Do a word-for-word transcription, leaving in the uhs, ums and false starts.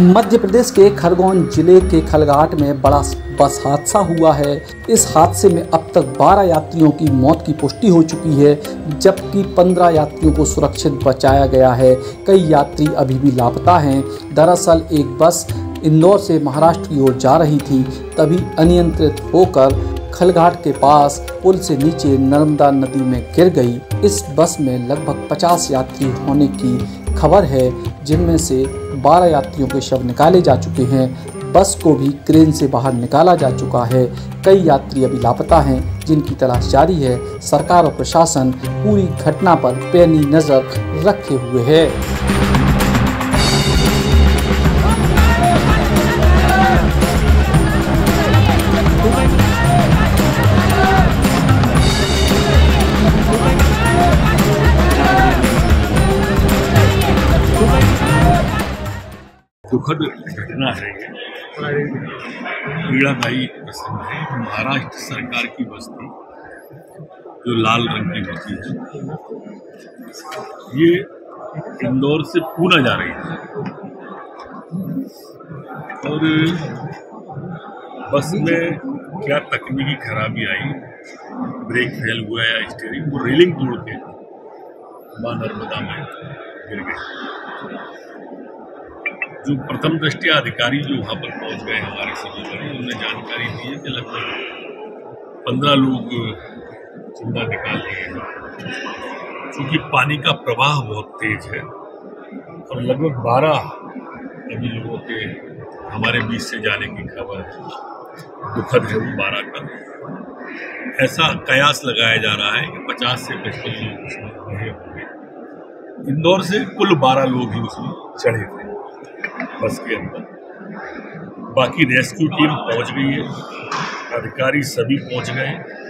मध्य प्रदेश के खरगोन जिले के खलघाट में बड़ा बस हादसा हुआ है। इस हादसे में अब तक बारह यात्रियों की मौत की पुष्टि हो चुकी है, जबकि पंद्रह यात्रियों को सुरक्षित बचाया गया है। कई यात्री अभी भी लापता हैं। दरअसल एक बस इंदौर से महाराष्ट्र की ओर जा रही थी, तभी अनियंत्रित होकर खलघाट के पास पुल से नीचे नर्मदा नदी में गिर गई। इस बस में लगभग पचास यात्री होने की खबर है, जिनमें से बारह यात्रियों के शव निकाले जा चुके हैं। बस को भी क्रेन से बाहर निकाला जा चुका है। कई यात्री अभी लापता हैं, जिनकी तलाश जारी है। सरकार और प्रशासन पूरी घटना पर पैनी नज़र रखे हुए है। दुखद घटना है, पीड़ादायी प्रसंग है। महाराष्ट्र सरकार की बस थी जो लाल रंग की होती है, ये इंदौर से पूना जा रही है और बस में क्या तकनीकी खराबी आई, ब्रेक फेल हुआ या स्टीयरिंग, वो रेलिंग तोड़ के मां नर्मदा में गिर गए। जो प्रथम दृष्टया अधिकारी जो वहाँ पर पहुँच गए हमारे समझदारी, उन्होंने जानकारी दी है कि लगभग पंद्रह लोग जिंदा निकाल लिए हैं। चूँकि पानी का प्रवाह बहुत तेज है और लगभग बारह अभी लोगों के हमारे बीच से जाने की खबर है। दुखद है वो बारह का। ऐसा कयास लगाया जा रहा है कि पचास से पचपन लोग उसमें रहे होंगे। इंदौर से कुल बारह लोग ही उसमें चढ़े थे बस के अंदर। बाकी रेस्क्यू टीम पहुंच गई है, अधिकारी सभी पहुंच गए।